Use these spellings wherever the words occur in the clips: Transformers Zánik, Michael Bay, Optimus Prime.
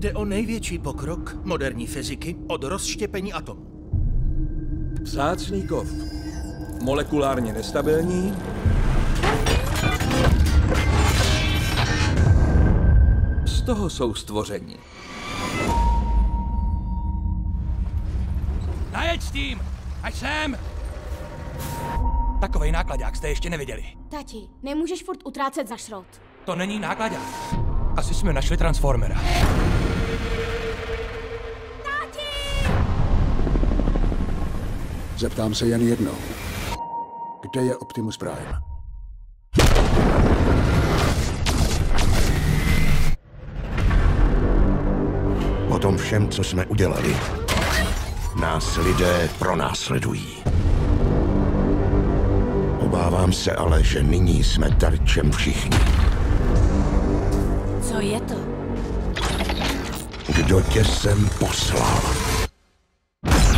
Jde o největší pokrok moderní fyziky od rozštěpení atomů. Vzácný kov. Molekulárně nestabilní. Z toho jsou stvoření. Najeď s tím! Až sem! Takovej nákladák jste ještě neviděli. Tati, nemůžeš furt utrácet za šrot. To není nákladák. Asi jsme našli Transformera. Tati! Zeptám se jen jednou. Kde je Optimus Prime? O tom všem, co jsme udělali, nás lidé pronásledují. Obávám se ale, že nyní jsme terčem všichni. Co je to? Kdo tě sem poslal? Pomoc!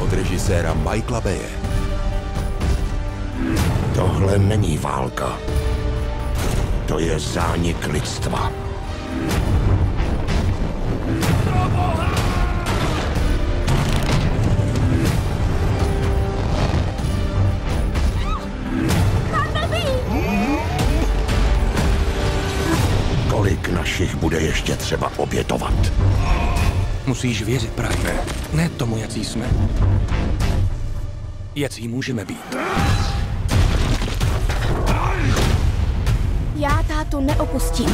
Od režiséra Michaela Baye. Tohle není válka. To je zánik lidstva. Kolik našich bude ještě třeba obětovat? Musíš věřit, Prime. Ne tomu, jací jsme. Jací můžeme být. Já tátu neopustím.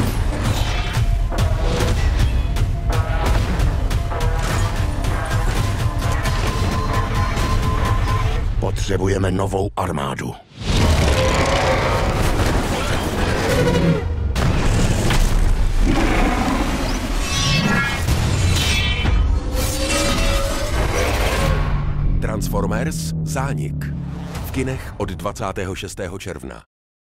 Potřebujeme novou armádu. Transformers Zánik. V kinech od 26. června.